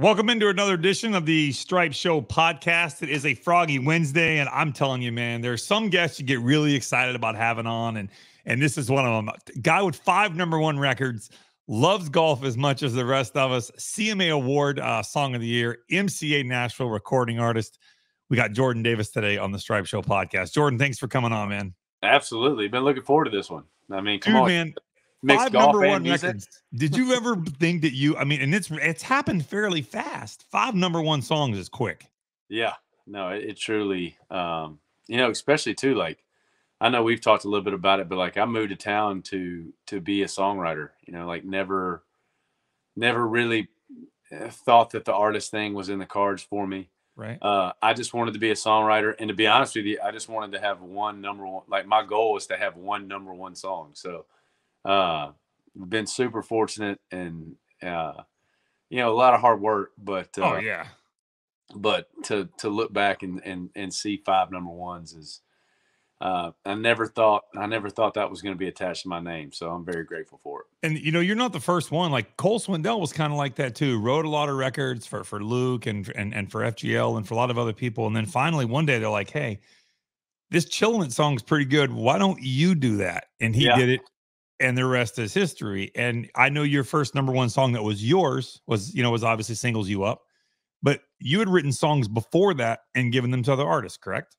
Welcome into another edition of the Stripe Show podcast. It is a Froggy Wednesday, and I'm telling you, man, there are some guests you get really excited about having on, and this is one of them. A guy with 5 #1 records, loves golf as much as the rest of us, CMA Award Song of the Year, MCA Nashville recording artist. We got Jordan Davis today on the Stripe Show podcast. Jordan, thanks for coming on, man. Absolutely. Been looking forward to this one. I mean, come on, man. Mixed 5 golf #1 records. Did you ever think that you, I mean, and it's happened fairly fast. 5 #1 songs is quick. Yeah, no, it truly, you know, especially too, like, I know we've talked a little bit about it, but like I moved to town to be a songwriter, you know, like never really thought that the artist thing was in the cards for me. Right. I just wanted to be a songwriter. And to be honest with you, I just wanted to have one #1, like my goal is to have one #1 song. So, been super fortunate and, you know, a lot of hard work, but, oh, yeah. But to look back and see 5 #1s is, I never thought that was going to be attached to my name. So I'm very grateful for it. And, you know, you're not the first one. Like Cole Swindell was kind of like that too. Wrote a lot of records for Luke and for FGL and for a lot of other people. And then finally one day they're like, hey, this Chillin' song's pretty good. Why don't you do that? And he did it. And the rest is history. And I know your first #1 song that was yours was, you know, was obviously Singles You Up, but you had written songs before that and given them to other artists, correct?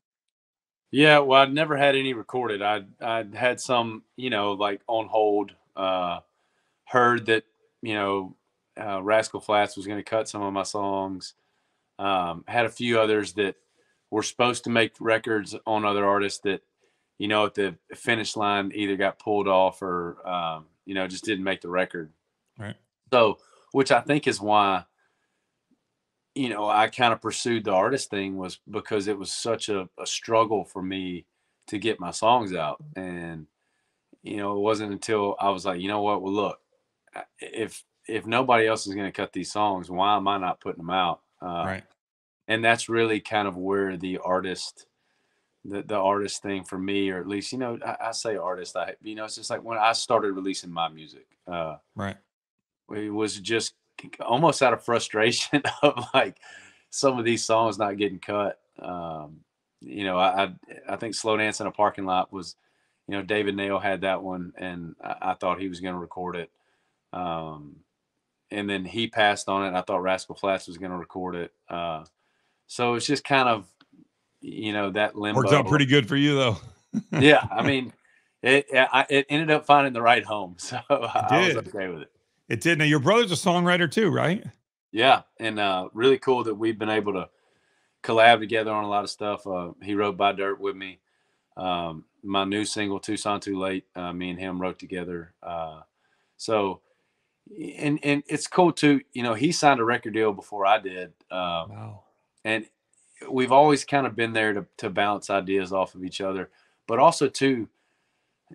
Yeah. Well, I'd never had any recorded. I'd had some, you know, like on hold, heard that, you know, Rascal Flatts was going to cut some of my songs. Had a few others that were supposed to make records on other artists that, you know, at the finish line either got pulled off or, you know, just didn't make the record. Right. So, which I think is why, you know, I kind of pursued the artist thing was because it was such a struggle for me to get my songs out. And, you know, it wasn't until I was like, you know what, well, look, if nobody else is going to cut these songs, why am I not putting them out? Right. And that's really kind of where the artist the artist thing for me, or at least, you know, I say artist, you know, it's just like when I started releasing my music, right. It was just almost out of frustration of like some of these songs not getting cut. You know, I think Slow Dance in a Parking Lot was, you know, David Nail had that one and I thought he was going to record it. And then he passed on it. I thought Rascal Flatts was going to record it. So it's just kind of, you know, that limbo. Worked out pretty good for you though. Yeah. I mean, it ended up finding the right home. So I was okay with it. It did. Now your brother's a songwriter too, right? Yeah. And, really cool that we've been able to collab together on a lot of stuff. He wrote By Dirt with me. My new single Tucson Too Late, me and him wrote together. So, and it's cool too. You know, he signed a record deal before I did. Wow. And we've always kind of been there to bounce ideas off of each other, but also too,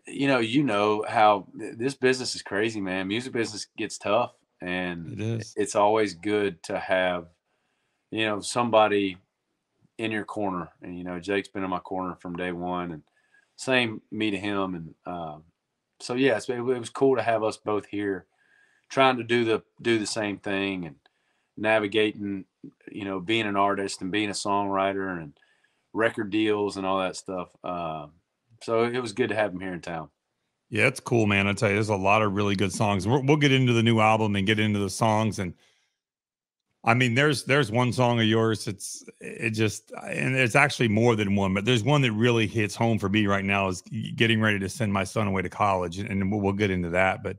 you know how this business is crazy, man. Music business gets tough and it's always good to have, you know, somebody in your corner. And, you know, Jake's been in my corner from day one and same me to him. And, so yeah, it was cool to have us both here trying to do the same thing and navigating, you know, being an artist and being a songwriter and record deals and all that stuff. So it was good to have him here in town. Yeah, it's cool, man. I tell you, there's a lot of really good songs. We'll get into the new album and get into the songs. And I mean, there's one song of yours. And it's actually more than one, but there's one that really hits home for me right now is getting ready to send my son away to college. And we'll get into that. But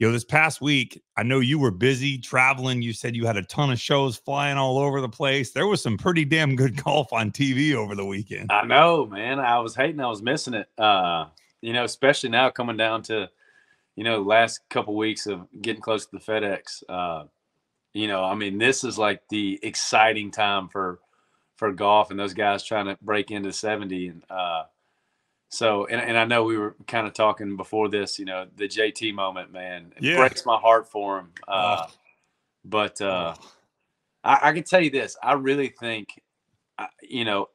you know, this past week, I know you were busy traveling. You said you had a ton of shows flying all over the place. There was some pretty damn good golf on TV over the weekend. I know, man. I was hating. I was missing it. You know, especially now coming down to, you know, last couple weeks of getting close to the FedEx. You know, I mean, this is like the exciting time for golf and those guys trying to break into 70 and, so, and I know we were kind of talking before this, you know, the JT moment, man, it breaks my heart for him. I can tell you this, I really think, you know,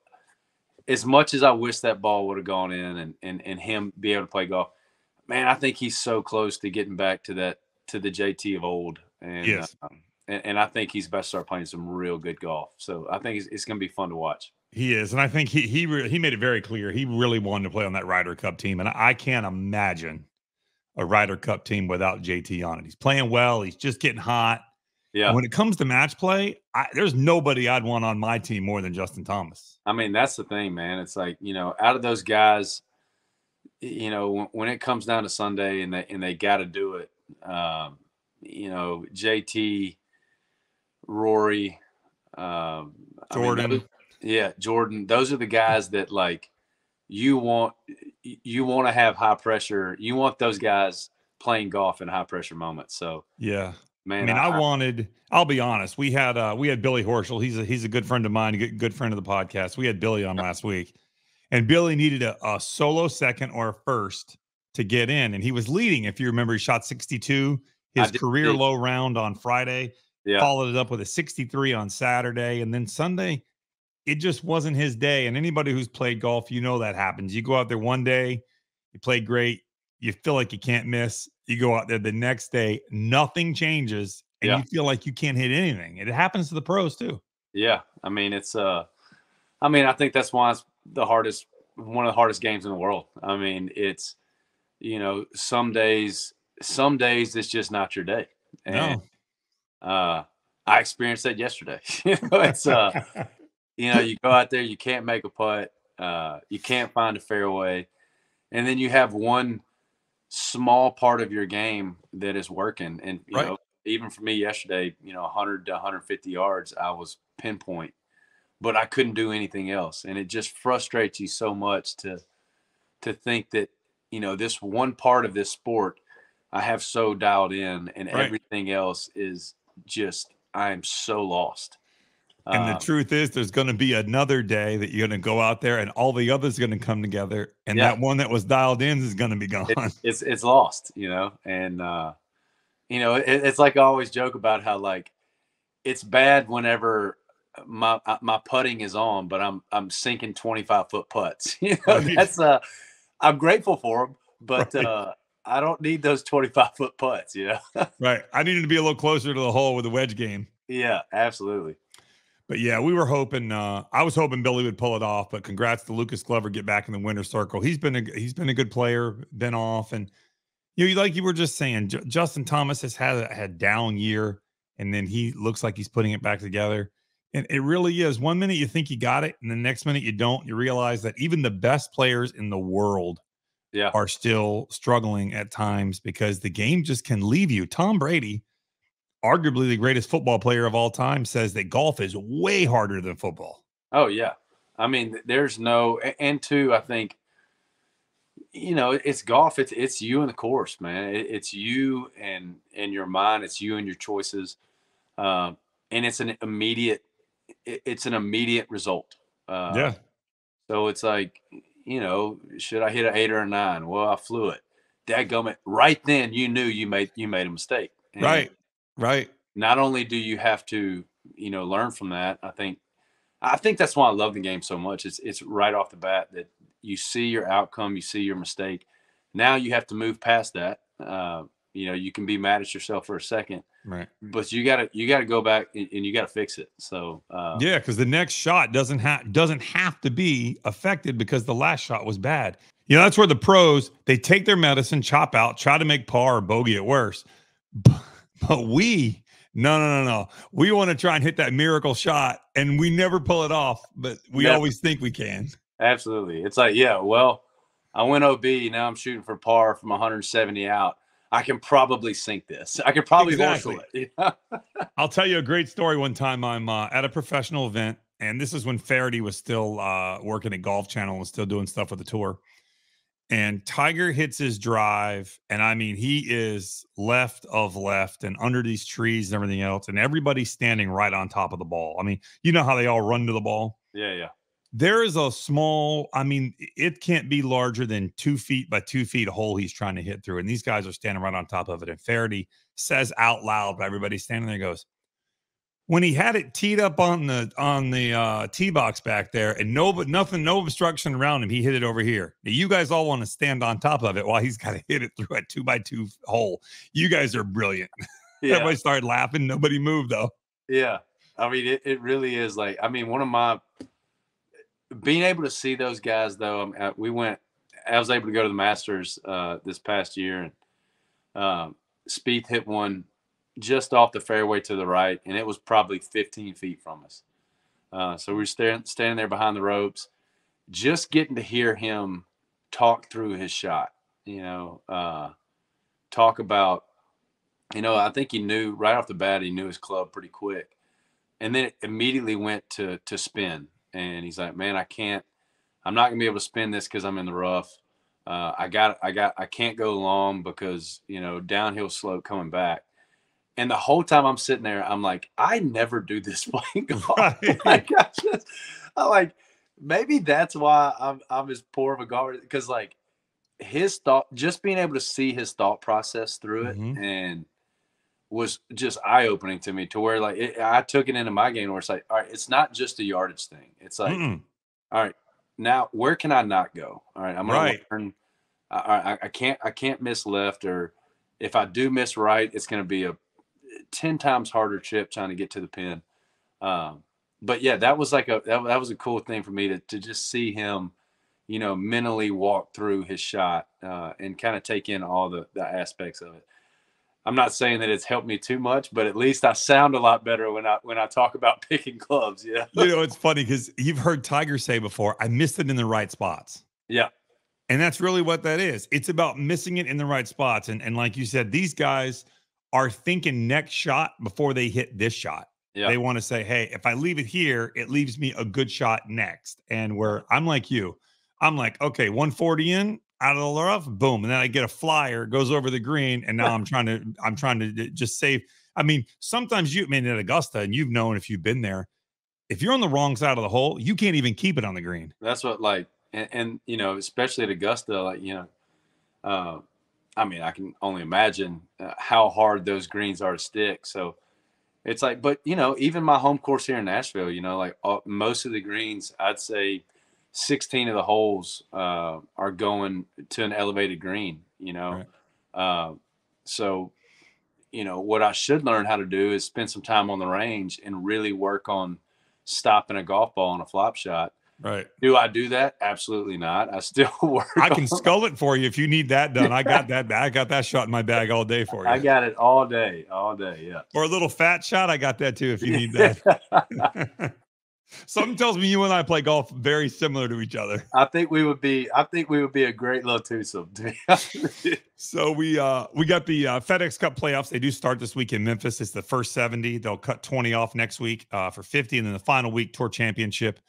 as much as I wish that ball would have gone in and him be able to play golf, man, I think he's so close to getting back to the JT of old. And, yes. And I think he's about to start playing some real good golf. So I think it's going to be fun to watch. He is. And I think he made it very clear. He really wanted to play on that Ryder Cup team. And I can't imagine a Ryder Cup team without JT on it. He's playing well. He's just getting hot. Yeah. And when it comes to match play, there's nobody I'd want on my team more than Justin Thomas. I mean, that's the thing, man. It's like, you know, out of those guys, you know, when it comes down to Sunday and they got to do it, you know, JT, Rory, Jordan. Jordan. Those are the guys that, like, you want to have high pressure. You want those guys playing golf in high pressure moments. So, yeah. Man, I'll be honest. We had Billy Horschel. He's a good friend of mine, a good friend of the podcast. We had Billy on last week, and Billy needed a solo second or a first to get in, and he was leading. If you remember, he shot 62, his career low round on Friday, followed it up with a 63 on Saturday, and then Sunday, it just wasn't his day. And anybody who's played golf, you know that happens. You go out there one day, you play great, you feel like you can't miss. You go out there the next day, nothing changes, and you feel like you can't hit anything. It happens to the pros too. Yeah. I mean, I think that's why it's one of the hardest games in the world. I mean, it's, you know, some days it's just not your day. And, I experienced that yesterday. You know, it's, you know, you go out there, you can't make a putt, you can't find a fairway. And then you have one small part of your game that is working. And, you know, even for me yesterday, you know, 100 to 150 yards, I was pinpoint, but I couldn't do anything else. And it just frustrates you so much to think that, you know, this one part of this sport I have so dialed in, and everything else is just, I am so lost. And the truth is, there's going to be another day that you're going to go out there and all the others are going to come together. And that one that was dialed in is going to be gone. It's lost, you know? And, you know, it's like I always joke about how, like, it's bad whenever my putting is on, but I'm sinking 25-foot putts. You know, that's, I'm grateful for them, but, I don't need those 25-foot putts, you know? I needed to be a little closer to the hole with the wedge game. Yeah, absolutely. But yeah, we were hoping. I was hoping Billy would pull it off. But congrats to Lucas Glover, get back in the winner's circle. He's been a good player. Been off, and you know, like you were just saying, Justin Thomas has had a down year, and then he looks like he's putting it back together. And it really is. One minute you think you got it, and the next minute you don't. You realize that even the best players in the world, are still struggling at times because the game just can leave you. Tom Brady, arguably the greatest football player of all time, says that golf is way harder than football. Oh, yeah. I mean, there's no – and two, I think, you know, it's golf. It's you and the course, man. It's you and your mind. It's you and your choices. And it's an immediate – it's an immediate result. So it's like, you know, should I hit an 8 or a 9? Well, I flew it. Dadgummit, right then you knew you made a mistake. And Right. Not only do you have to, you know, learn from that, I think that's why I love the game so much. It's right off the bat that you see your outcome, you see your mistake. Now you have to move past that. You know, you can be mad at yourself for a second, but you gotta go back and you gotta fix it. So because the next shot doesn't have to be affected because the last shot was bad. You know, that's where the pros, they take their medicine, chop out, try to make par or bogey at worst. But we, no. We want to try and hit that miracle shot, and we never pull it off, but we always think we can. Absolutely. It's like, yeah, well, I went OB. Now I'm shooting for par from 170 out. I can probably sink this. I could probably Horschel it. I'll tell you a great story. One time I'm at a professional event, and this is when Faraday was still working at Golf Channel and was still doing stuff with the tour. And Tiger hits his drive, and I mean, he is left of left and under these trees and everything else, and everybody's standing right on top of the ball. I mean, you know how they all run to the ball? Yeah. There is a small, I mean, it can't be larger than 2 feet by 2 feet hole he's trying to hit through, and these guys are standing right on top of it. And Faraday says out loud, but everybody's standing there, goes, when he had it teed up on the tee box back there, and no obstruction around him, he hit it over here. Now, you guys all want to stand on top of it while he's got to hit it through a 2 by 2 hole. You guys are brilliant. Yeah. Everybody started laughing. Nobody moved though. Yeah. I mean, it really is like, I mean, one of my, being able to see those guys though, I was able to go to the Masters this past year, and Spieth hit one just off the fairway to the right, and it was probably 15 feet from us. So we were standing there behind the ropes, just getting to hear him talk through his shot, you know, talk about, you know, I think he knew right off the bat, he knew his club pretty quick. And then it immediately went to spin. And he's like, man, I'm not gonna be able to spin this because I'm in the rough. I can't go long because, you know, downhill slope coming back. And the whole time I'm sitting there, I'm like, I never do this playing golf. Right. Like, maybe that's why I'm as poor of a golfer, because like his thought, just being able to see his thought process through it, and was just eye opening to me, to where like I took it into my game where it's like, all right, it's not just a yardage thing. It's like, all right, now where can I not go? All right, I'm gonna learn. I can't miss left, or if I do miss right, it's gonna be a 10 times harder chip trying to get to the pin. But yeah, that was like that was a cool thing for me to just see him, you know, mentally walk through his shot, and kind of take in all the aspects of it. I'm not saying that it's helped me too much, but at least I sound a lot better when I talk about picking clubs. Yeah. You know, it's funny because you've heard Tiger say before, I missed it in the right spots. Yeah. And that's really what that is. It's about missing it in the right spots. And like you said, these guys are thinking next shot before they hit this shot. Yeah. They want to say, hey, if I leave it here, it leaves me a good shot next. And where I'm like you, I'm like, okay, 140 in, out of the rough, boom. And then I get a flyer, goes over the green, and now I'm trying to just save. I mean, sometimes at Augusta, and you've known if you've been there, if you're on the wrong side of the hole, you can't even keep it on the green. That's what, like, and you know, especially at Augusta, like, you know, I mean, I can only imagine how hard those greens are to stick. So it's like, but, you know, even my home course here in Nashville, you know, like most of the greens, I'd say 16 of the holes are going to an elevated green, you know. Right. So, you know, what I should learn how to do is spend some time on the range and really work on stopping a golf ball on a flop shot. Right. Do I do that? Absolutely not. I still work. I can scull it for you if you need that done. I got that shot in my bag all day for you. I got it all day. Yeah. Or a little fat shot. I got that too if you need that. Something tells me you and I play golf very similar to each other. I think we would be a great little twosome. So we got the FedEx Cup playoffs. They do start this week in Memphis. It's the first 70. They'll cut 20 off next week for 50, and then the final week Tour Championship.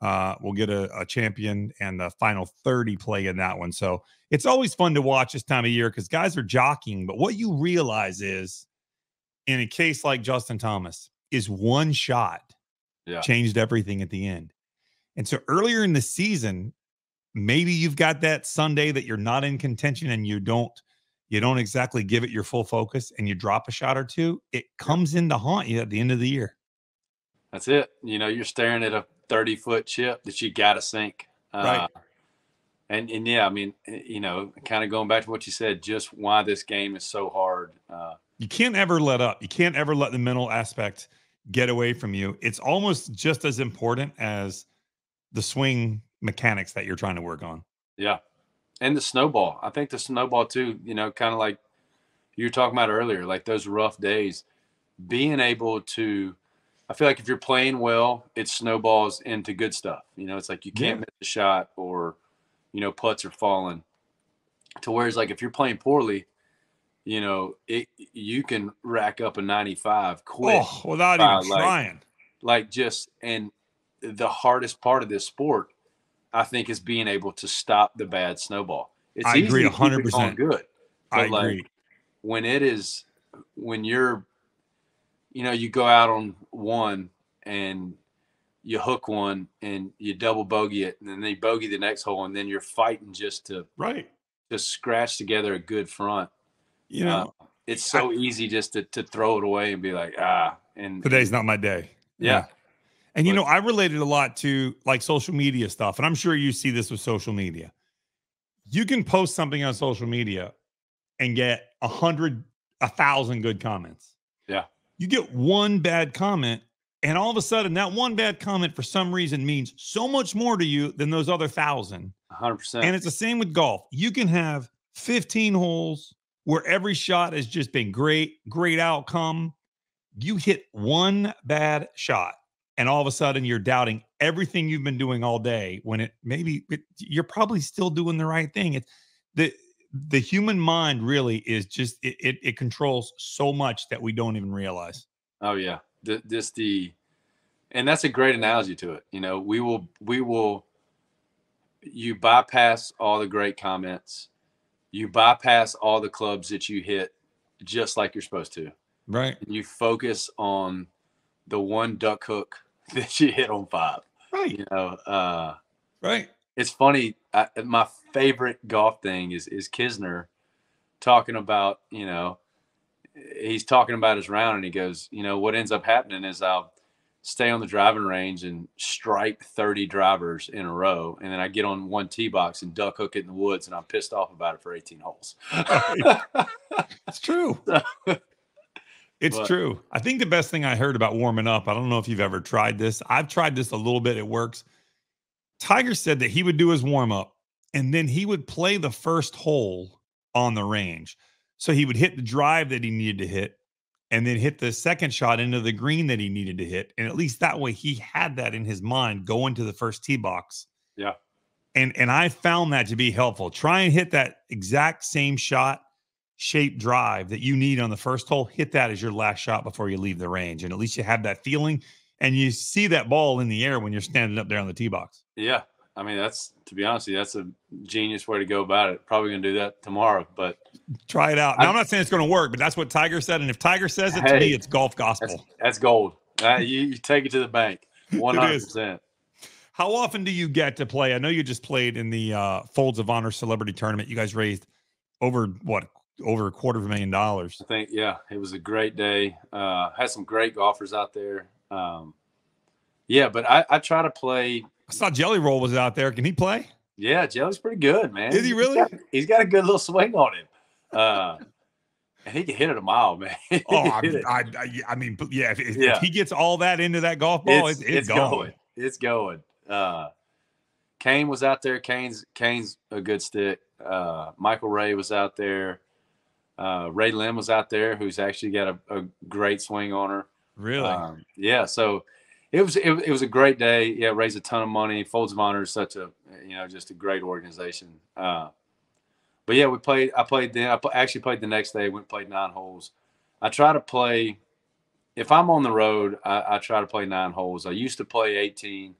We'll get a champion and the final 30 play in that one. So it's always fun to watch this time of year because guys are jockeying. But what you realize is, in a case like Justin Thomas, is one shot changed everything at the end. And so earlier in the season, maybe you've got that Sunday that you're not in contention and you don't exactly give it your full focus and you drop a shot or two. It comes in to haunt you at the end of the year. That's it. You know, you're staring at a 30-foot chip that you got to sink. Right. And yeah, I mean, you know, kind of going back to what you said, just why this game is so hard. You can't ever let up. You can't ever let the mental aspect get away from you. It's almost just as important as the swing mechanics that you're trying to work on. Yeah. And the snowball. I think the snowball too, you know, kind of like you were talking about earlier, like those rough days, being able to, I feel like if you're playing well, it snowballs into good stuff. You know, it's like you can't miss a shot, or, you know, putts are falling. To whereas like if you're playing poorly, you know, you can rack up a 95 quick. Oh, without even trying. Like just, and the hardest part of this sport, I think, is being able to stop the bad snowball. It's I agree 100%. Good. I like, agree. When you're, you know, you go out on one and you hook one and you double bogey it, and then they bogey the next hole, and then you're fighting just to scratch together a good front. You know, it's so easy just to throw it away and be like, and today's not my day. Yeah. And, you know, I related a lot to like social media stuff. And I'm sure you see this with social media. You can post something on social media and get 100, 1,000 good comments. Yeah. You get one bad comment, and all of a sudden that one bad comment for some reason means so much more to you than those other thousand. 100%. And it's the same with golf. You can have 15 holes where every shot has just been great, great outcome. You hit one bad shot, and all of a sudden you're doubting everything you've been doing all day, when you're probably still doing the right thing. It's the human mind really is just, it controls so much that we don't even realize. Oh yeah. And that's a great analogy to it. You know, you bypass all the great comments, you bypass all the clubs that you hit just like you're supposed to. Right. And you focus on the one duck hook that you hit on five. Right. You know, right. It's funny. My favorite golf thing is Kisner talking about, you know, he's talking about his round, and he goes, you know, what ends up happening is I'll stay on the driving range and stripe 30 drivers in a row, and then I get on one tee box and duck hook it in the woods, and I'm pissed off about it for 18 holes. It's true. It's true. I think the best thing I heard about warming up, I don't know if you've ever tried this. I've tried this a little bit. It works. Tiger said that he would do his warm up, and then he would play the first hole on the range. So he would hit the drive that he needed to hit, and then hit the second shot into the green that he needed to hit. And at least that way he had that in his mind going to the first tee box. Yeah. And I found that to be helpful. Try and hit that exact same shot shape drive that you need on the first hole. Hit that as your last shot before you leave the range. And at least you have that feeling, and you see that ball in the air when you're standing up there on the tee box. Yeah. I mean, to be honest with you, that's a genius way to go about it. Probably going to do that tomorrow, but try it out. Now, I'm not saying it's going to work, but that's what Tiger said. And if Tiger says it to me, it's golf gospel. That's gold. You take it to the bank. 100%. How often do you get to play? I know you just played in the Folds of Honor Celebrity Tournament. You guys raised over $250,000. I think, yeah, it was a great day. Had some great golfers out there. Yeah, but I try to play. I saw Jelly Roll was out there. Can he play? Yeah, Jelly's pretty good, man. Is he really? He's got a good little swing on him. And he can hit it a mile, man. Oh, I mean, yeah. If he gets all that into that golf ball, it's going. It's going. Kane was out there. Kane's a good stick. Michael Ray was out there. Ray Lynn was out there, who's actually got a great swing on her. Really? Yeah. So it was a great day. Yeah. Raised a ton of money. Folds of Honor is such a, you know, just a great organization. But yeah, I actually played the next day. Went and played 9 holes. I try to play, if I'm on the road, I try to play 9 holes. I used to play 18.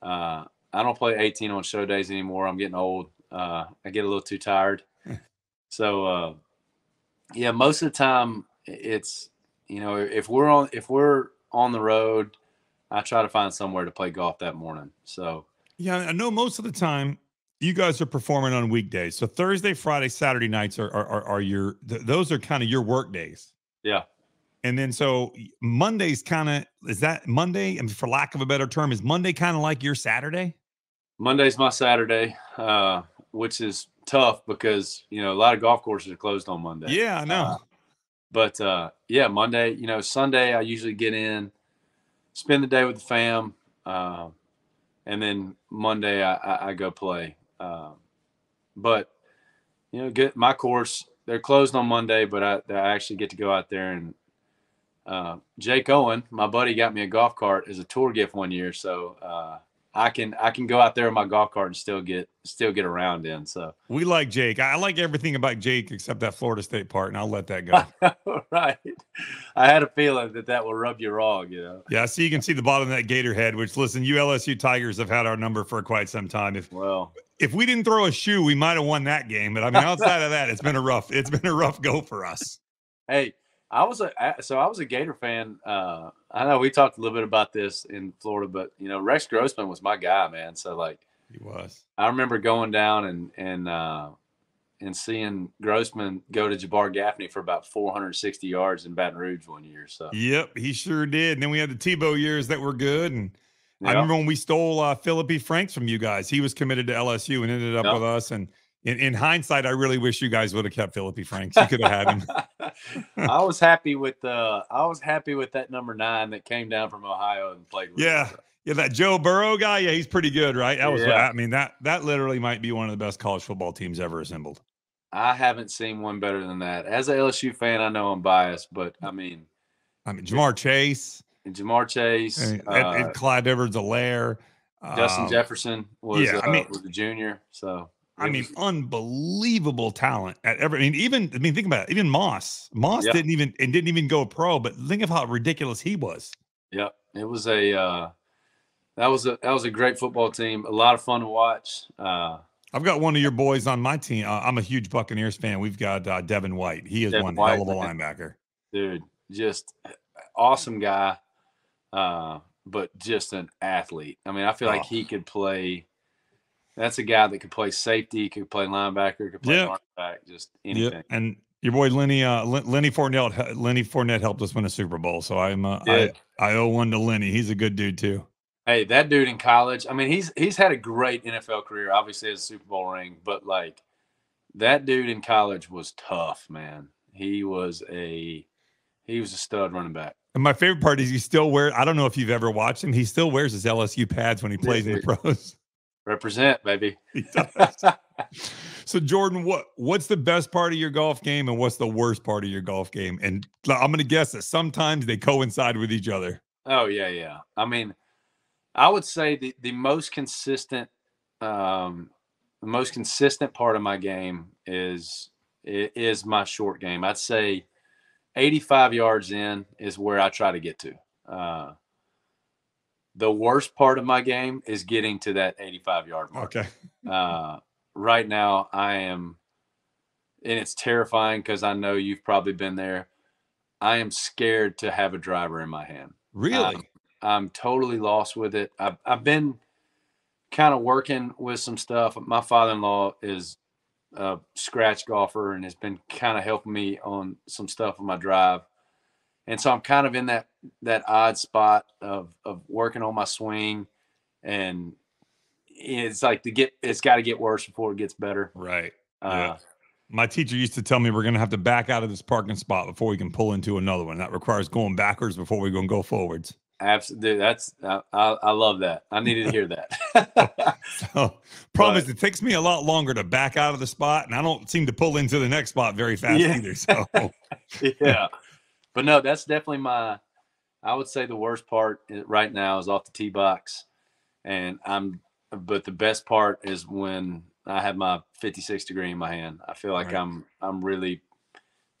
I don't play 18 on show days anymore. I'm getting old. I get a little too tired. So, yeah, most of the time it's, you know, if we're on the road, I try to find somewhere to play golf that morning. So, yeah, I know most of the time you guys are performing on weekdays. So Thursday, Friday, Saturday nights are your, those are kind of your work days. Yeah. And then, so Monday's kind of, is that Monday? And for lack of a better term, is Monday kind of like your Saturday? Monday's my Saturday, which is tough because, you know, a lot of golf courses are closed on Monday. Yeah, I know. But yeah, Monday, you know, Sunday, I usually get in, spend the day with the fam. And then Monday I go play. But, you know, get my course, they're closed on Monday, but I actually get to go out there, and Jake Owen, my buddy, got me a golf cart as a tour gift one year. So, I can go out there in my golf cart and still get around in. So we like Jake. I like everything about Jake except that Florida State part, and I'll let that go. Right. I had a feeling that will rub you wrong, you know. Yeah, so you can see the bottom of that gator head, which, listen, you LSU Tigers have had our number for quite some time. If we didn't throw a shoe, we might have won that game. But I mean, outside of that, it's been a rough go for us. Hey, I was a Gator fan. I know we talked a little bit about this in Florida, but, you know, Rex Grossman was my guy, man. So, like, he was. I remember going down and seeing Grossman go to Jabar Gaffney for about 460 yards in Baton Rouge one year. So, yep, he sure did. And then we had the Tebow years that were good. And yep. I remember when we stole Philippi Franks from you guys. He was committed to LSU and ended up with us. And In hindsight, I really wish you guys would have kept Filipe Franks. You could have had him. I was happy with that number 9 that came down from Ohio and played with. Yeah, him. Yeah, that Joe Burrow guy. Yeah, he's pretty good, right? That was. Yeah. I mean, that literally might be one of the best college football teams ever assembled. I haven't seen one better than that. As an LSU fan, I know I'm biased, but I mean Jamarr Chase. And Jamarr Chase. And Clyde Edwards-Helaire. Justin Jefferson was a junior, so. I mean, unbelievable talent at every. I mean, think about it. Even Moss. Moss didn't even go pro, but think of how ridiculous he was. Yep, it was that was a great football team. A lot of fun to watch. I've got one of your boys on my team. I'm a huge Buccaneers fan. We've got Devin White. He is one hell of a linebacker. Dude, just awesome guy, but just an athlete. I mean, I feel like he could play. That's a guy that could play safety, could play linebacker, could play quarterback, just anything. Yep. And your boy Lenny Fournette helped us win a Super Bowl, so I owe one to Lenny. He's a good dude too. Hey, that dude in college. I mean, he's had a great NFL career. Obviously, has a Super Bowl ring, but like that dude in college was tough, man. He was a stud running back. And my favorite part is he still wears. I don't know if you've ever watched him. He still wears his LSU pads when he plays in the pros. Represent, baby. He does. So, Jordan, what's the best part of your golf game and what's the worst part of your golf game? And I'm going to guess that sometimes they coincide with each other. Oh, yeah, yeah. I mean, I would say the most consistent part of my game is my short game. I'd say 85 yards in is where I try to get to. The worst part of my game is getting to that 85-yard mark. Okay. Right now I am, and it's terrifying because I know you've probably been there. I am scared to have a driver in my hand. Really? I'm totally lost with it. I've been kind of working with some stuff. My father-in-law is a scratch golfer and has been kind of helping me on some stuff with my drive. And so I'm kind of in that odd spot of working on my swing, and it's like it's got to get worse before it gets better. Right. Yeah. My teacher used to tell me we're going to have to back out of this parking spot before we can pull into another one. That requires going backwards before we're going to go forwards. Absolutely. That's I love that. I needed to hear that. So, problem is, it takes me a lot longer to back out of the spot, and I don't seem to pull into the next spot very fast either. So yeah. But no, that's definitely I would say the worst part right now is off the tee box. But the best part is when I have my 56 degree in my hand. I feel like I'm really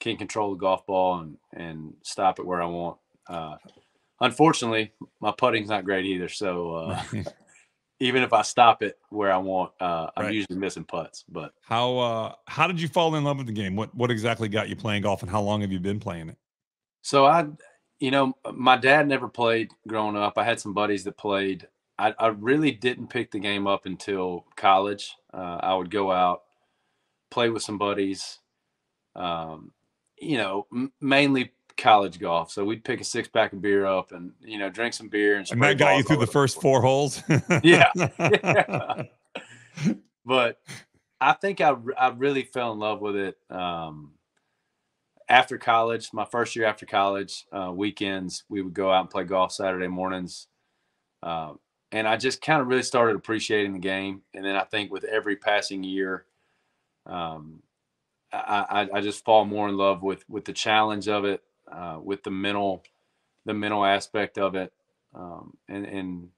can control the golf ball and stop it where I want. Unfortunately, my putting's not great either. So even if I stop it where I want, I'm usually missing putts. But how did you fall in love with the game? What exactly got you playing golf, and how long have you been playing it? So my dad never played growing up. I had some buddies that played. I really didn't pick the game up until college. I would go out, play with some buddies, mainly college golf. So we'd pick a 6-pack of beer up and, drink some beer. And that got you through the first 4 holes? Yeah. But I think I really fell in love with it. After college, my first year after college, weekends, we would go out and play golf Saturday mornings. And I just kind of really started appreciating the game. And then I think with every passing year, I just fall more in love with the challenge of it, with the mental aspect of it. And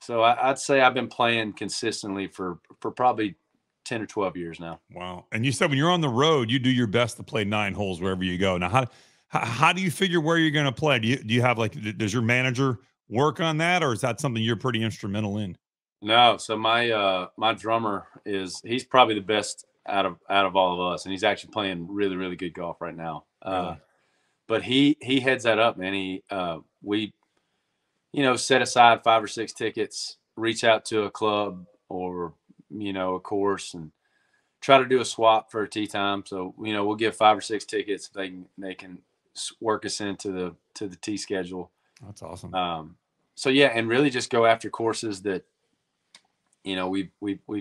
so I'd say I've been playing consistently for probably 10 or 12 years now. Wow. And you said when you're on the road, you do your best to play 9 holes wherever you go. Now, how do you figure where you're going to play? Do you have does your manager work on that, or is that something you're pretty instrumental in? No. So my drummer he's probably the best out of all of us. And he's actually playing really, really good golf right now. But he heads that up, man. We set aside 5 or 6 tickets, reach out to a club or, a course, and try to do a swap for a tee time. So, we'll give 5 or 6 tickets. They can work us into the tee schedule. That's awesome. So yeah. And really just go after courses that, we've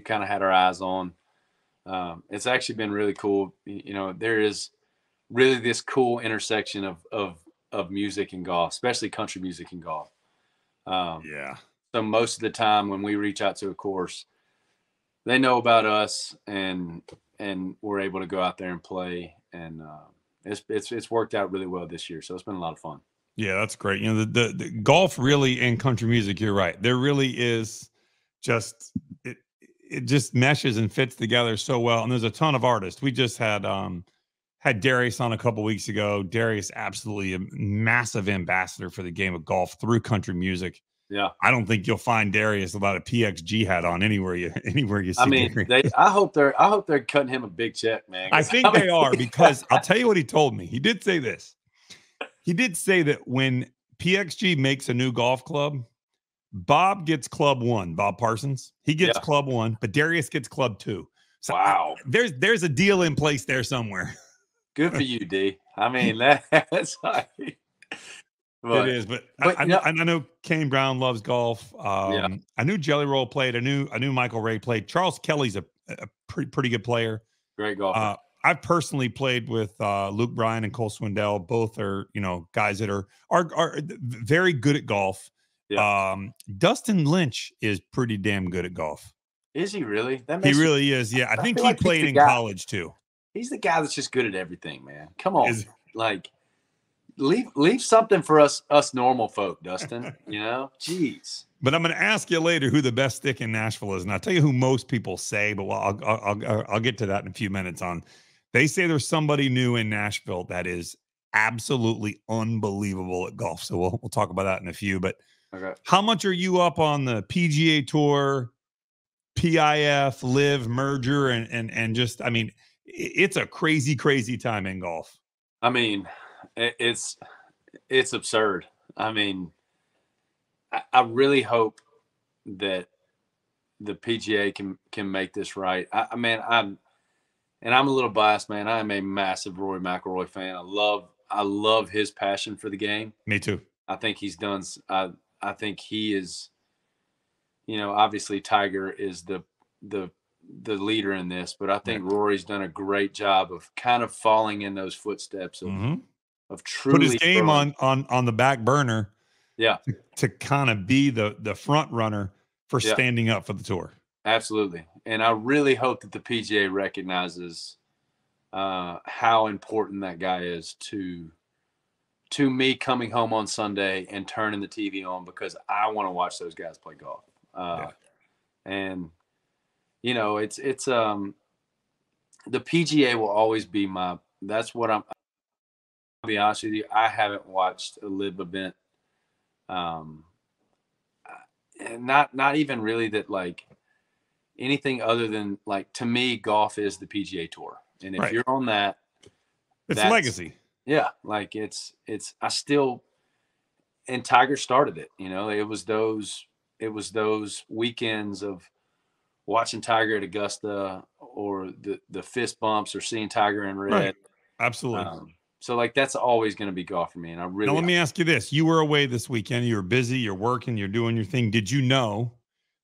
kind of had our eyes on, It's actually been really cool. You know, there is really this cool intersection of music and golf, especially country music and golf. Yeah. So most of the time when we reach out to a course, they know about us, and we're able to go out there and play. And it's worked out really well this year. So it's been a lot of fun. Yeah, that's great. You know, the golf really and country music, you're right. There really is just, it just meshes and fits together so well. And there's a ton of artists. We just had Darius on a couple weeks ago. Darius, absolutely a massive ambassador for the game of golf through country music. Yeah. I don't think you'll find Darius without a PXG hat on anywhere you see. I mean, I hope they're cutting him a big check, man. I think they are, because I'll tell you what he told me. He did say this. He did say that when PXG makes a new golf club, Bob gets club one, Bob Parsons. He gets club one, but Darius gets club two. So wow. There's a deal in place there somewhere. Good for you, D. I mean, that's like it is, but yeah. I know Kane Brown loves golf. Yeah. I knew Jelly Roll played. I knew Michael Ray played. Charles Kelly's a pretty good player. Great golfer. I've personally played with Luke Bryan and Cole Swindell. Both are, you know, guys that are very good at golf. Yeah. Dustin Lynch is pretty damn good at golf. Is he really? He really is. Yeah, I think he played in college too. He's the guy that's just good at everything, man. Come on, like. Leave something for us normal folk, Dustin. You know, jeez. But I'm going to ask you later who the best stick in Nashville is, and I'll tell you who most people say. But I'll get to that in a few minutes. They say there's somebody new in Nashville that is absolutely unbelievable at golf. So we'll talk about that in a few. But okay. How much are you up on the PGA Tour, PIF, Live merger, and just, I mean, it's a crazy, crazy time in golf. I mean, it's absurd. I mean, I really hope that the PGA can make this right. I mean, I'm a little biased, man. I'm a massive Rory McIlroy fan. I love his passion for the game. Me too. I think he is, you know, obviously Tiger is the leader in this, but I think Rory's done a great job of kind of falling in those footsteps of truly put his game on the back burner, yeah, to kind of be the front runner for standing up for the tour. Absolutely. And I really hope that the PGA recognizes how important that guy is to me coming home on Sunday and turning the TV on because I want to watch those guys play golf. And you know, it's the PGA will always be I'll be honest with you, I haven't watched a live event. Not even really that, like, anything other than, like, to me, golf is the PGA Tour. And if you're on that, it's legacy. Yeah. Like and Tiger started it, you know, it was those weekends of watching Tiger at Augusta or the fist bumps or seeing Tiger in red. Right. Absolutely. So, like, that's always going to be golf for me. And I really. Now, let me ask you this. You were away this weekend. You were busy. You're working. You're doing your thing. Did you know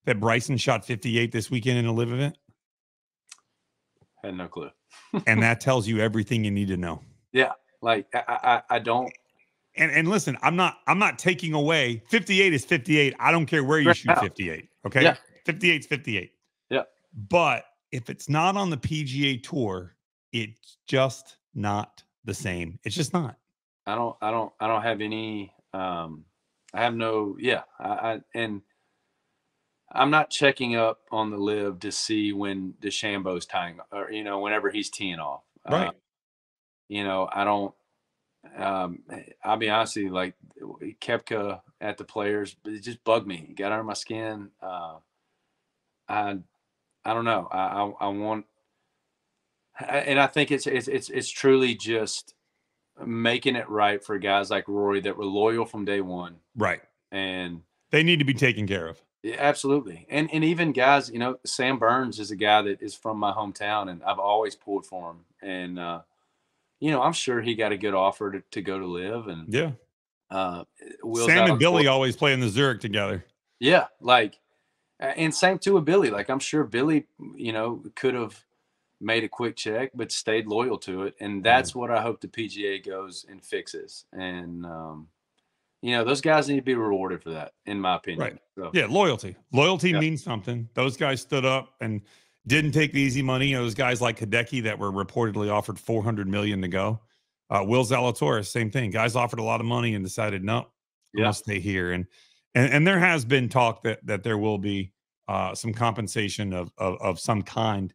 that Bryson shot 58 this weekend in a live event? I had no clue. And that tells you everything you need to know. Yeah. Like, I don't. And listen, I'm not taking away. 58 is 58. I don't care where you shoot 58. Okay. Yeah. 58's 58. Yeah. But if it's not on the PGA Tour, it's just not the same. It's just not. I don't have any, I have no, yeah. And I'm not checking up on the live to see when DeChambeau's tying or, you know, whenever he's teeing off. Right. You know, I don't, I'll be honest with you, like Koepka at the Players, it just bugged me. It got under my skin. I don't know. I want, and I think it's truly just making it right for guys like Rory that were loyal from day one. Right. And they need to be taken care of. Yeah, absolutely. And even guys, you know, Sam Burns is a guy that is from my hometown and I've always pulled for him. And, you know, I'm sure he got a good offer to go to live. And yeah. Sam and Billy always play in the Zurich together. Yeah. Like, and same too with Billy. Like, I'm sure Billy, you know, could have made a quick check, but stayed loyal to it. And that's what I hope the PGA goes and fixes. And, you know, those guys need to be rewarded for that, in my opinion. Right. So, yeah, loyalty. Loyalty means something. Those guys stood up and didn't take the easy money. You know, those guys like Hideki that were reportedly offered $400 million to go. Will Zalatoris, same thing. Guys offered a lot of money and decided, no, I'll stay here. And there has been talk that, there will be some compensation of some kind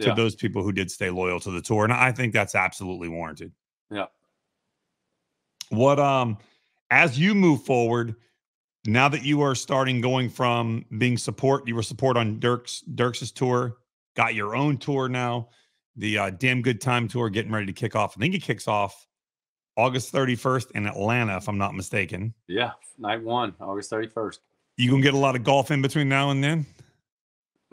to those people who did stay loyal to the tour. And I think that's absolutely warranted. Yeah. What, as you move forward, now that you are starting going from being support, you were support on Dierks's tour, got your own tour now, the Damn Good Time tour getting ready to kick off. I think it kicks off August 31st in Atlanta, if I'm not mistaken. Yeah, night one, August 31st. You gonna get a lot of golf in between now and then?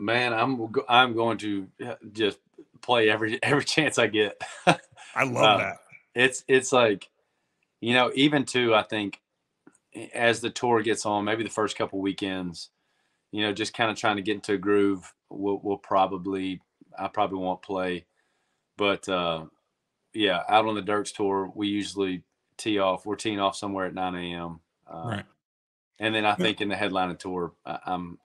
Man, I'm going to just play every chance I get. I love that. It's like, you know, even too, I think as the tour gets on, maybe the first couple weekends, you know, just kind of trying to get into a groove. We'll probably, I probably won't play, but yeah, out on the Dierks tour, we usually tee off. We're teeing off somewhere at 9 a.m. Right. And then I think in the headliner tour, I'm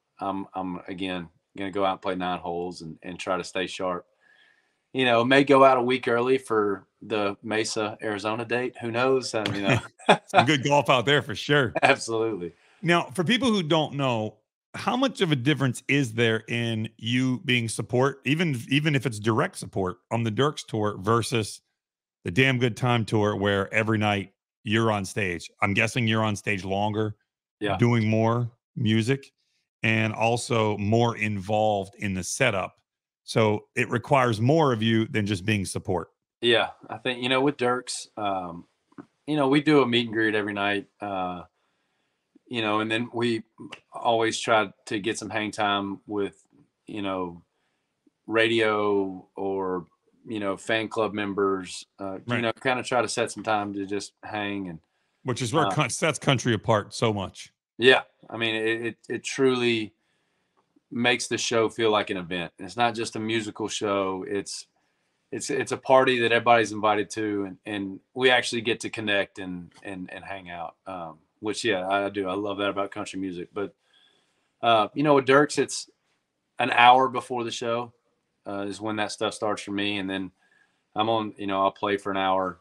again going to go out and play 9 holes and try to stay sharp. You know, may go out a week early for the Mesa, Arizona date. Who knows? You know, some good golf out there for sure. Absolutely. Now, for people who don't know, how much of a difference is there in you being support, even if it's direct support on the Dierks tour versus the Damn Good Time tour, where every night you're on stage? I'm guessing you're on stage longer. Yeah. Doing more music and also more involved in the setup. So it requires more of you than just being support. Yeah. I think, you know, with Dierks, you know, we do a meet and greet every night, you know, and then we always try to get some hang time with, you know, radio or, you know, fan club members, you know, kind of try to set some time to just hang and, which is where it sets country apart so much. Yeah. I mean, it truly makes the show feel like an event. And it's not just a musical show. It's a party that everybody's invited to. And we actually get to connect and hang out, which, yeah, I do. I love that about country music. But, you know, with Dierks, it's an hour before the show is when that stuff starts for me. And then I'm on, you know, I'll play for an hour.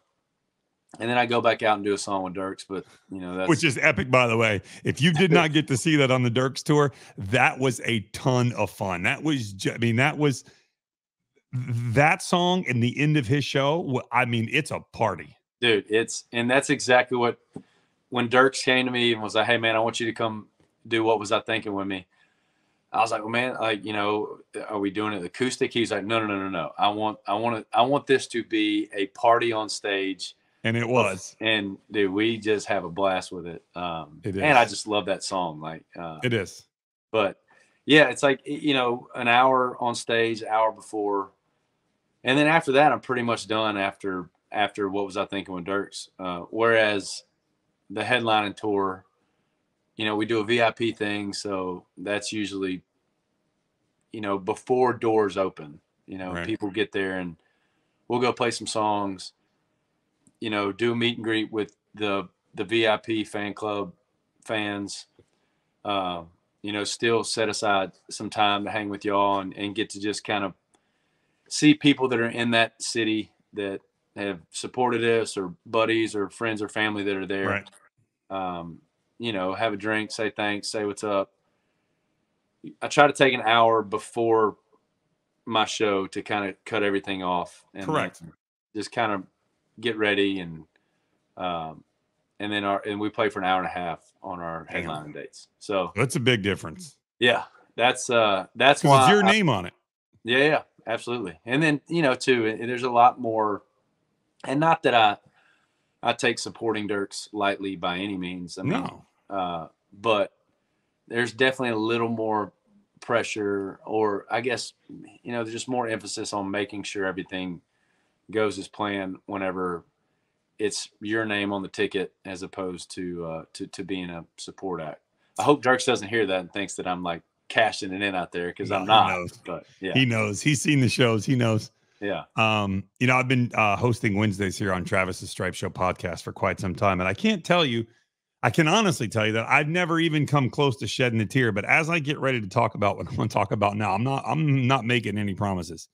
And then I go back out and do a song with Dierks, but you know, that's which is epic, by the way. If you did not get to see that on the Dierks tour, that was a ton of fun. That was, I mean, that was that song and the end of his show. I mean, it's a party, dude. And that's exactly what, when Dierks came to me and was like, "Hey man, I want you to come do What Was I Thinking with me." I was like, "Well, man, like, you know, are we doing it acoustic?" He's like, "No. I want this to be a party on stage." And it was, and dude, we just have a blast with it. It is. And I just love that song. Like, it is, but yeah, it's like, you know, an hour on stage, hour before. And then after that, I'm pretty much done after What Was I Thinking with Dierks. Whereas the headlining tour, you know, we do a VIP thing. So that's usually, you know, before doors open, you know, people get there and we'll go play some songs, you know, do a meet and greet with the VIP fan club fans, you know, still set aside some time to hang with y'all and get to just kind of see people that are in that city that have supported us or buddies or friends or family that are there. Right. You know, have a drink, say thanks, say what's up. I try to take an hour before my show to kind of cut everything off. And just kind of get ready and then we play for an hour and a half on our headline dates. So that's a big difference. Yeah, that's why it's your name on it. Yeah, absolutely. And then, you know, too, there's a lot more, and not that I take supporting Dierks lightly by any means. I mean, but there's definitely a little more pressure, or I guess, you know, there's just more emphasis on making sure everything goes as planned whenever it's your name on the ticket, as opposed to being a support act. I hope Dierks doesn't hear that and thinks that I'm like cashing it in out there, because I'm not. But yeah, he knows. He's seen the shows. He knows. Yeah. You know, I've been hosting Wednesdays here on Travis's Stripe Show podcast for quite some time, and I can honestly tell you that I've never even come close to shedding a tear. But as I get ready to talk about what I want to talk about now, I'm not making any promises.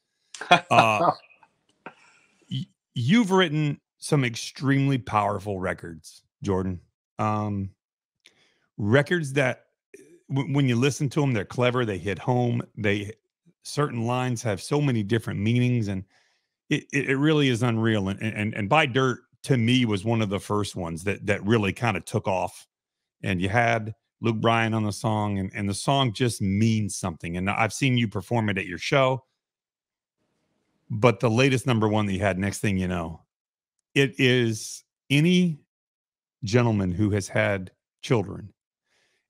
You've written some extremely powerful records, Jordan. Records that when you listen to them, they're clever. They hit home. Certain lines have so many different meanings, and it really is unreal. And By Dirt, to me, was one of the first ones that really kind of took off. And you had Luke Bryan on the song, and the song just means something. And I've seen you perform it at your show. But the latest number one that you had, next thing you know, it is any gentleman who has had children,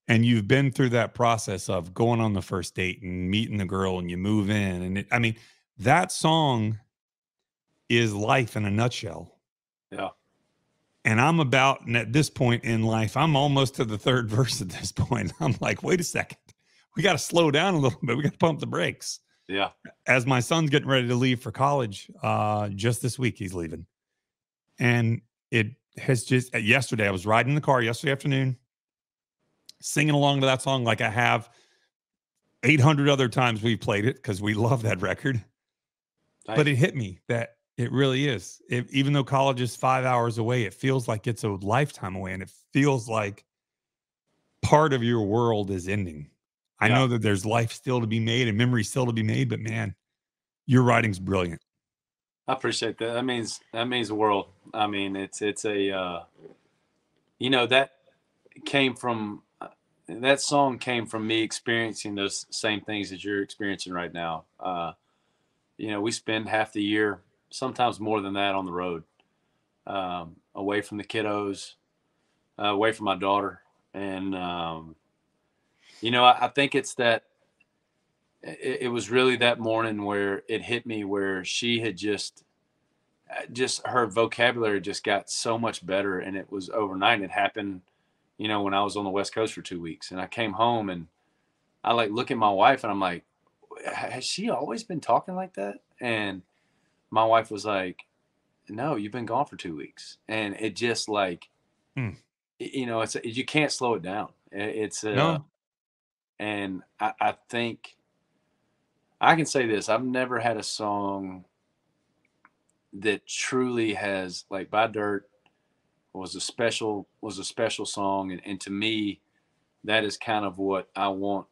and you've been through that process of going on the first date and meeting the girl, and you move in. And I mean, that song is life in a nutshell. Yeah. And and at this point in life, I'm almost to the third verse at this point. I'm like, wait a second. We got to slow down a little bit. We got to pump the brakes. Yeah. As my son's getting ready to leave for college, just this week he's leaving. And it has just, yesterday, I was riding in the car yesterday afternoon, singing along to that song like I have 800 other times we've played it, because we love that record. Nice. But it hit me that it really is. Even though college is 5 hours away, it feels like it's a lifetime away, and it feels like part of your world is ending. I know that there's life still to be made and memories still to be made, but man, your writing's brilliant. I appreciate that. That means the world. I mean, it's a, you know, that song came from me experiencing those same things that you're experiencing right now. You know, we spend half the year, sometimes more than that, on the road, away from the kiddos, away from my daughter. And, you know, I think it's that it was really that morning where it hit me, where she had just her vocabulary just got so much better. And it was overnight. It happened, you know, when I was on the West Coast for 2 weeks, and I came home and I like look at my wife and I'm like, has she always been talking like that? And my wife was like, no, you've been gone for 2 weeks. And it just like, you know, you can't slow it down. No. And I think I can say this. I've never had a song that truly has, like, By Dirt was a special song. And to me, that is kind of what I want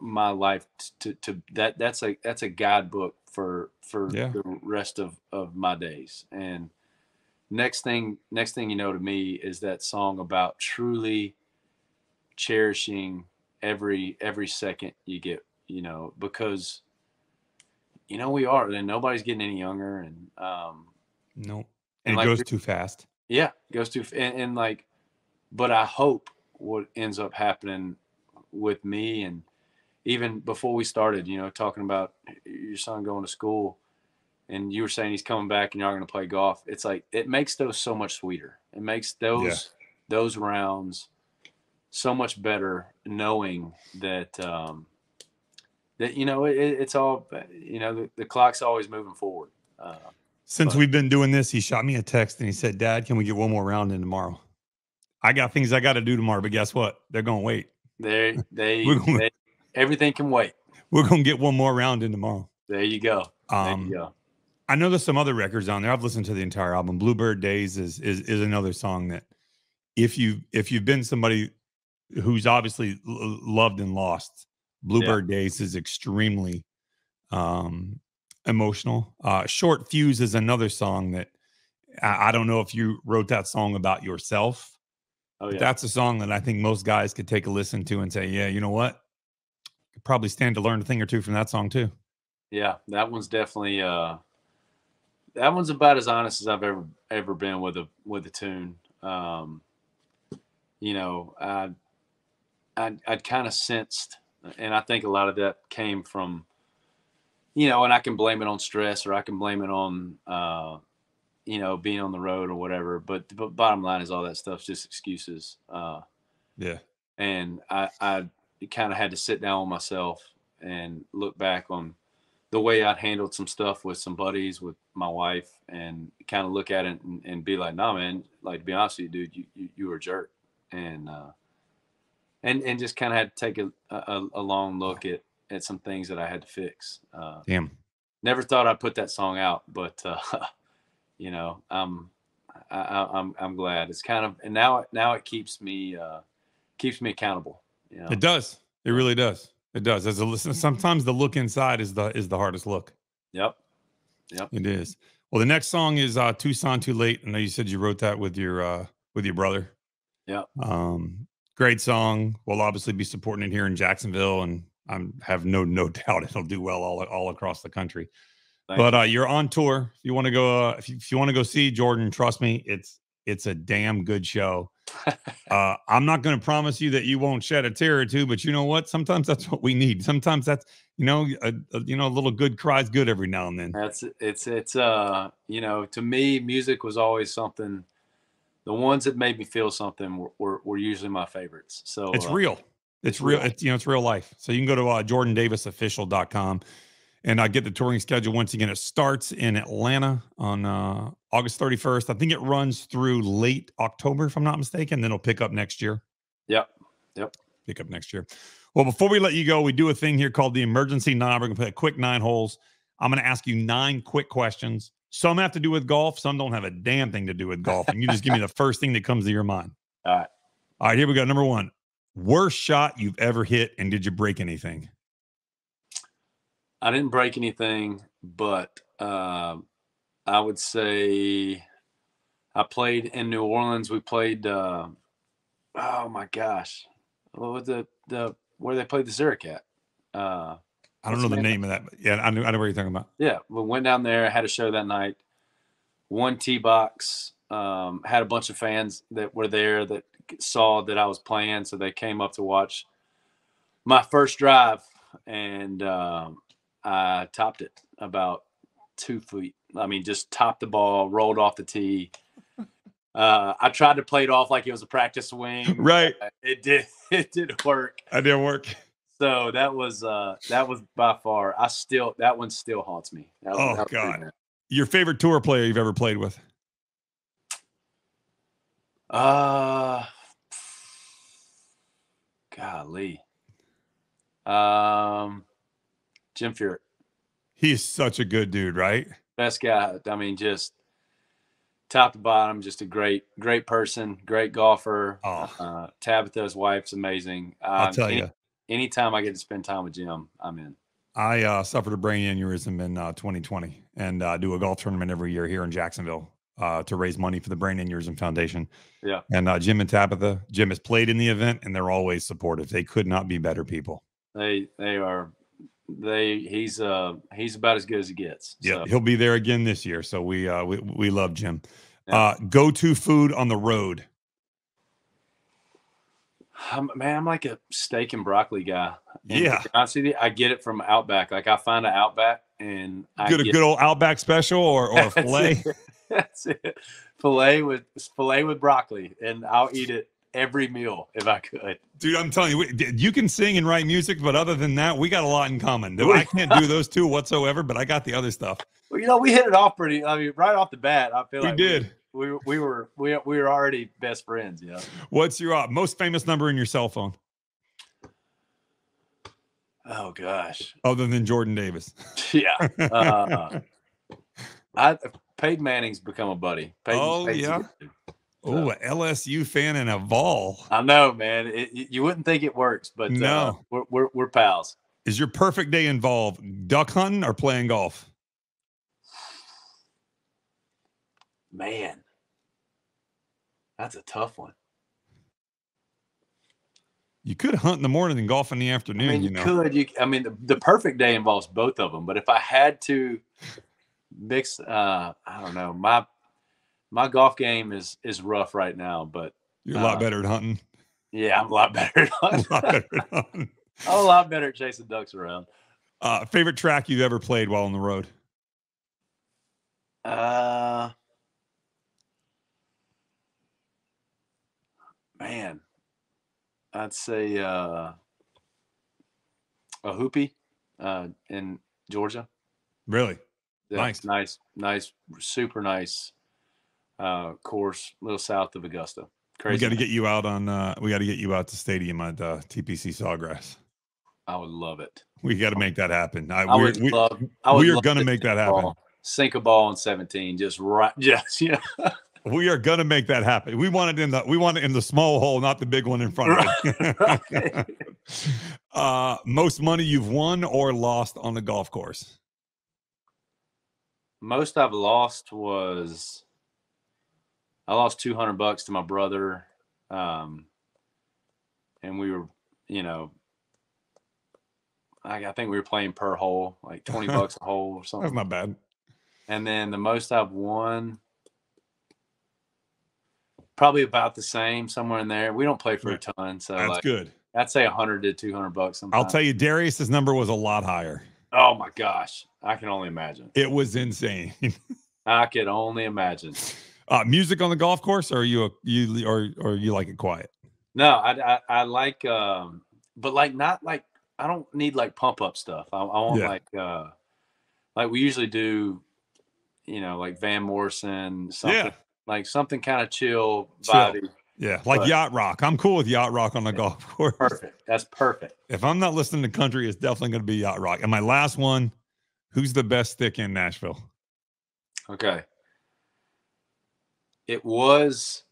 my life to that's a guidebook for the rest of my days. And next thing you know, to me, is that song about truly cherishing every second you get, you know, because, you know, we are, and nobody's getting any younger. And no, and like, it goes too fast. Yeah, it goes too and like, but I hope what ends up happening with me, and even before we started, you know, talking about your son going to school, and you were saying he's coming back and y'all are going to play golf. It's like, it makes those so much sweeter. It makes those rounds so much better, knowing that, that, you know, it's all, you know, the clock's always moving forward. Since we've been doing this, he shot me a text and he said, Dad, can we get one more round in tomorrow? I got things I got to do tomorrow, but guess what? They're going to wait. Everything can wait. We're going to get one more round in tomorrow. There you go. I know there's some other records on there. I've listened to the entire album. Bluebird Days is another song that if you've been somebody who's obviously loved and lost, Bluebird Days is extremely emotional. Short Fuse is another song that I don't know if you wrote that song about yourself. Oh, yeah. That's a song that I think most guys could take a listen to and say, yeah, you know what? Probably stand to learn a thing or two from that song too. Yeah, that one's definitely that one's about as honest as I've ever been with a tune. You know, I'd kind of sensed, and I think a lot of that came from, you know, and I can blame it on stress, or I can blame it on you know, being on the road or whatever, but bottom line is all that stuff's just excuses. And I kind of had to sit down with myself and look back on the way I'd handled some stuff with some buddies, with my wife, and kind of look at it and be like, nah, man, like, to be honest with you, dude, you were a jerk. And just kind of had to take a long look at some things that I had to fix. Damn. Never thought I'd put that song out, but you know, I'm glad. It's kind of, and now it keeps me accountable. You know? It does. It really does. It does. As a listener, sometimes the look inside is the hardest look. Yep. It is. Well, the next song is Tucson Too Late. I know you said you wrote that with your brother. Yeah. Great song. We'll obviously be supporting it here in Jacksonville, and I have no doubt it'll do well all across the country. Thanks. But you're on tour. If you want to go, if you want to go see Jordan, trust me, it's a damn good show. I'm not going to promise you that you won't shed a tear or two, but you know what? Sometimes that's what we need. Sometimes that's, you know, a little good cries good every now and then. It's you know, to me, music was always something. The ones that made me feel something were usually my favorites. So it's real. It's real. It's, you know, it's real life. So you can go to JordanDavisOfficial.com and get the touring schedule. Once again, it starts in Atlanta on August 31st. I think it runs through late October, if I'm not mistaken. Then it'll pick up next year. Yep. Pick up next year. Well, before we let you go, we do a thing here called the emergency nine. We're going to play a quick 9 holes. I'm going to ask you 9 quick questions. Some have to do with golf. Some don't have a damn thing to do with golf. And you just give me the first thing that comes to your mind. All right, here we go. Number 1, worst shot you've ever hit, and did you break anything? I didn't break anything, but I would say I played in New Orleans. We played, oh my gosh, what was where they played the Zurich at? I don't know the name of that. But yeah, I know what you're talking about. Yeah, we went down there, had a show that night, one tee box, had a bunch of fans that were there that saw that I was playing, so they came up to watch my first drive, and I topped it about 2 feet. I mean, just topped the ball, rolled off the tee. I tried to play it off like it was a practice swing. Right. It didn't work. It didn't work. So that was by far. That one still haunts me. Oh God! Your favorite tour player you've ever played with? Golly. Jim Furyk. He's such a good dude, right? Best guy. I mean, just top to bottom, just a great person, great golfer. Oh. Tabitha's wife's amazing. I'll tell you. Anytime I get to spend time with Jim, I'm in. I suffered a brain aneurysm in 2020 and do a golf tournament every year here in Jacksonville to raise money for the Brain Aneurysm Foundation. Yeah. And Jim and Tabitha, Jim has played in the event, and they're always supportive. They could not be better people. He's about as good as he gets. So. Yeah, he'll be there again this year. So we love Jim. Yeah. Go-to food on the road. I'm like a steak and broccoli guy. And yeah. Honestly, I get it from Outback. Like I find an Outback and I get a good old Outback special or filet. That's it. Filet with broccoli, and I'll eat it every meal if I could. Dude, I'm telling you, you can sing and write music, but other than that, we got a lot in common. I can't do those two whatsoever, but I got the other stuff. Well, you know, we hit it off pretty. I mean, right off the bat, I feel like we did. We were already best friends, yeah. What's your most famous number in your cell phone? Oh gosh. Other than Jordan Davis. Yeah. Paige Manning's become a buddy. Peyton's yeah. Oh, an LSU fan and a vol. I know, man. You wouldn't think it works, but no, we're pals. Is your perfect day involved duck hunting or playing golf? Man, that's a tough one. You could hunt in the morning and golf in the afternoon. I mean, the perfect day involves both of them. But if I had to mix, I don't know. My golf game is rough right now. But you're a lot better at hunting. Yeah, I'm a lot better at hunting. I'm a lot better at chasing ducks around. Favorite track you've ever played while on the road? Man, I'd say a hoopie in Georgia. Really? Yeah, nice. Nice, super nice course, a little south of Augusta. Crazy. We got to get you out on we got to get you out to stadium at TPC Sawgrass. I would love it. We got to make that happen. We are going to make that happen. Sink a ball in 17, just right. Yes, yeah. We are going to make that happen. We want it in the small hole, not the big one in front of it. Most money you've won or lost on the golf course? Most I've lost was I lost $200 to my brother, and we were, you know, I think we were playing per hole, like 20 bucks a hole or something. That's not bad. And then the most I've won, probably about the same, somewhere in there. We don't play for a ton, so that's like, good. I'd say $100 to $200 sometimes. I'll tell you, Darius's number was a lot higher. Oh my gosh, I can only imagine. It was insane. I could only imagine. Music on the golf course, or are you you like it quiet? No, I like, but like not like I don't need like pump up stuff. I want like we usually do, you know, like Van Morrison, something like something kind of chill vibey. Yeah, like yacht rock. I'm cool with yacht rock on the golf course. Perfect. That's perfect. If I'm not listening to country, it's definitely going to be yacht rock. And my last one, who's the best stick in Nashville? Okay. It was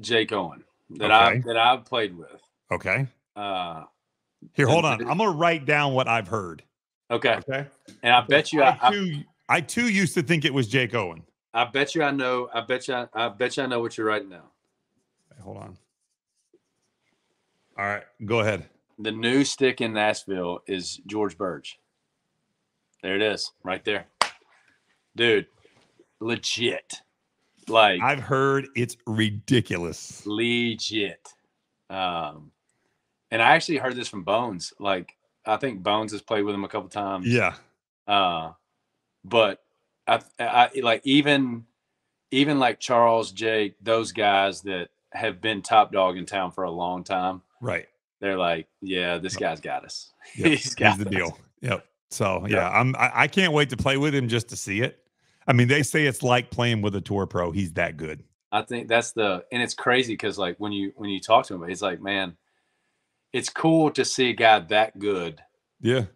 Jake Owen that I've played with. Okay. Here, hold on. I'm going to write down what I've heard. Okay. Okay. And I bet you I too used to think it was Jake Owen. I bet you I know. I bet you I know what you're writing now. Hold on. All right, go ahead. The new stick in Nashville is George Birch. There it is, right there. Dude, legit. Like I've heard it's ridiculous. Legit. And I actually heard this from Bones. Like I think Bones has played with him a couple times. Yeah. But I like even like Charles, Jake, those guys that have been top dog in town for a long time. Right. They're like, yeah, this guy's got us. Yep. He's the deal. Yep. So yeah, I can't wait to play with him just to see it. I mean, they say it's like playing with a tour pro. He's that good. I think that's and it's crazy because like when you talk to him, he's like, man, it's cool to see a guy that good. Yeah.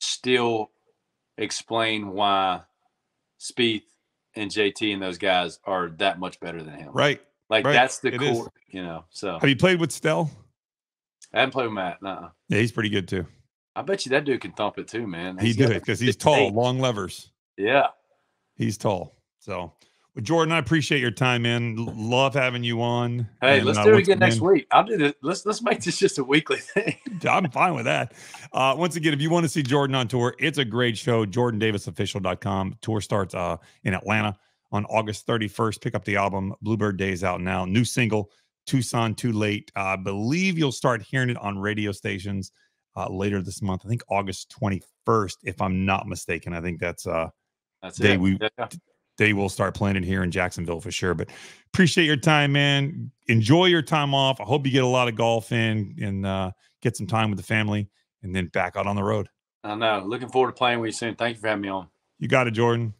Still explain why Spieth and JT and those guys are that much better than him. Right. Like that's the cool, you know. So have you played with Stell? I haven't played with Matt. Nuh-uh. Yeah, he's pretty good too. I bet you that dude can thump it too, man. He did it because he's tall, long levers. Yeah, he's tall. So, well, Jordan, I appreciate your time, man. Love having you on. Hey, let's do it again next week. I'll do this. Let's make this just a weekly thing. I'm fine with that. Once again, if you want to see Jordan on tour, it's a great show. JordanDavisOfficial.com. Tour starts in Atlanta on August 31st, pick up the album. Bluebird Day's out now. New single, Tucson Too Late. I believe you'll start hearing it on radio stations later this month. I think August 21st, if I'm not mistaken. I think that's day it. Day we'll start playing it here in Jacksonville for sure. But appreciate your time, man. Enjoy your time off. I hope you get a lot of golf in and get some time with the family and then back out on the road. I know. Looking forward to playing with you soon. Thank you for having me on. You got it, Jordan.